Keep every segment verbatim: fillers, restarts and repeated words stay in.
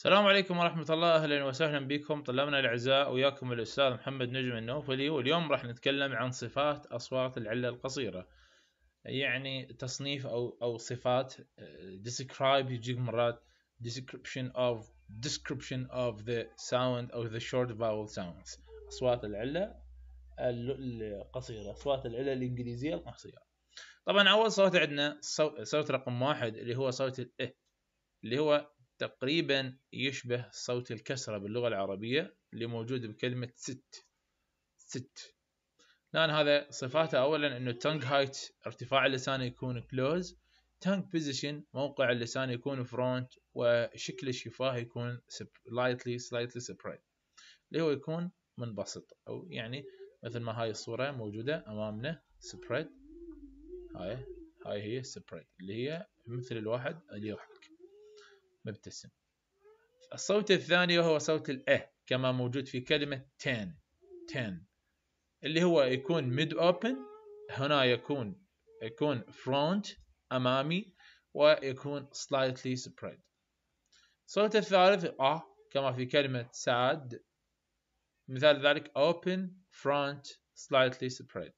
السلام عليكم ورحمة الله. أهلا وسهلا بكم طلابنا الأعزاء، وياكم الأستاذ محمد نجم النوفلي، واليوم راح نتكلم عن صفات أصوات العلة القصيرة، يعني تصنيف أو أو صفات describe، يجيك مرات description of description of the sound أو the short vowel sounds، أصوات العلة القصيرة، أصوات العلة الإنجليزية القصيرة. طبعا أول صوت عندنا صوت, صوت رقم واحد اللي هو صوت الإه، اللي هو تقريبا يشبه صوت الكسرة باللغة العربية اللي موجود بكلمة ست ست لأن هذا صفاته أولا إنه tongue height ارتفاع اللسان يكون close، tongue position موقع اللسان يكون front، وشكل الشفاه يكون slightly slightly separate اللي هو يكون منبسط، أو يعني مثل ما هاي الصورة موجودة أمامنا separate، هاي هاي هي separate اللي هي مثل الواحد اللي يضحك مبتسم. الصوت الثاني وهو صوت الأه كما موجود في كلمة ten ten اللي هو يكون mid open، هنا يكون يكون front أمامي ويكون slightly spread. الصوت الثالث أ كما في كلمة sad، مثال ذلك open front slightly spread.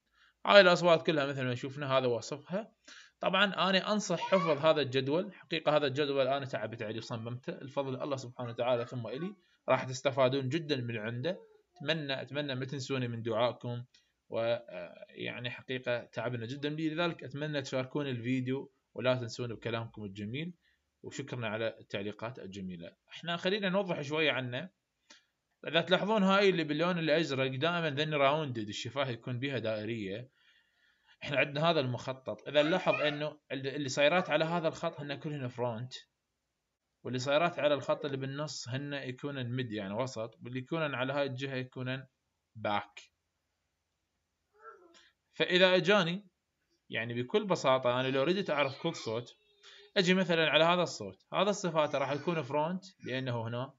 هاي الأصوات كلها مثل ما شفنا هذا وصفها. طبعا أنا أنصح حفظ هذا الجدول، حقيقة هذا الجدول أنا تعبت عليه وصممته الفضل الله سبحانه وتعالى ثم إلي، راح تستفادون جدا من عنده. أتمنى أتمنى ما تنسوني من دعائكم، ويعني حقيقة تعبنا جدا، لذلك أتمنى تشاركون الفيديو ولا تنسون بكلامكم الجميل، وشكرنا على التعليقات الجميلة. احنا خلينا نوضح شوية عنه. إذا تلاحظون هاي اللي باللون الأزرق دائما ذني راوندد، الشفاه يكون بها دائرية. احنا عندنا هذا المخطط، اذا نلاحظ انه اللي صايرات على هذا الخط هن كلهن فرونت، واللي صايرات على الخط اللي بالنص هن يكونن ميد يعني وسط، واللي يكونن على هاي الجهه يكونن باك. فاذا اجاني يعني بكل بساطه انا لو ردت اعرف كل صوت، اجي مثلا على هذا الصوت، هذا الصفات راح يكون فرونت لانه هنا،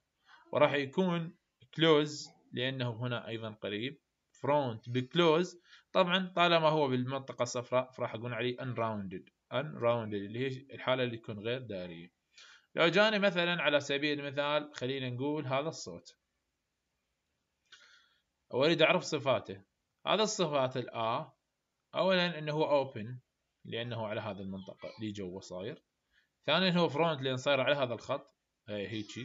وراح يكون كلوز لانه هنا ايضا قريب، فرونت بكلوز. طبعا طالما هو بالمنطقة الصفراء فراح أقول عليه unrounded unrounded اللي هي الحالة اللي تكون غير دائرية. لو جاني مثلا على سبيل المثال خلينا نقول هذا الصوت وأريد أعرف صفاته، هذا الصفات الآ أولا إنه هو open لأنه على هذا المنطقة اللي جوا صاير، ثانيا هو front لأن صاير على هذا الخط هيجي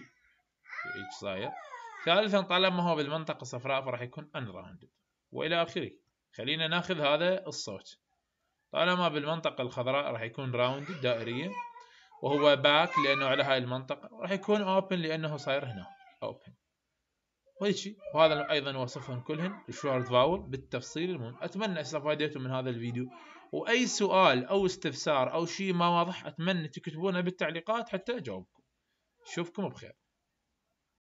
هيج صاير، ثالثا طالما هو بالمنطقة الصفراء فراح يكون unrounded وإلى آخره. خلينا ناخذ هذا الصوت، طالما بالمنطقة الخضراء راح يكون راوند دائرية، وهو باك لأنه على هاي المنطقة، راح يكون أوبن لأنه صاير هنا أوبن. وهيجي وهذا أيضا وصفهم كلهن الشورت فاول بالتفصيل المهم. أتمنى استفادتم من هذا الفيديو، وأي سؤال أو استفسار أو شيء ما واضح أتمنى تكتبونه بالتعليقات حتى أجاوبكم. أشوفكم بخير.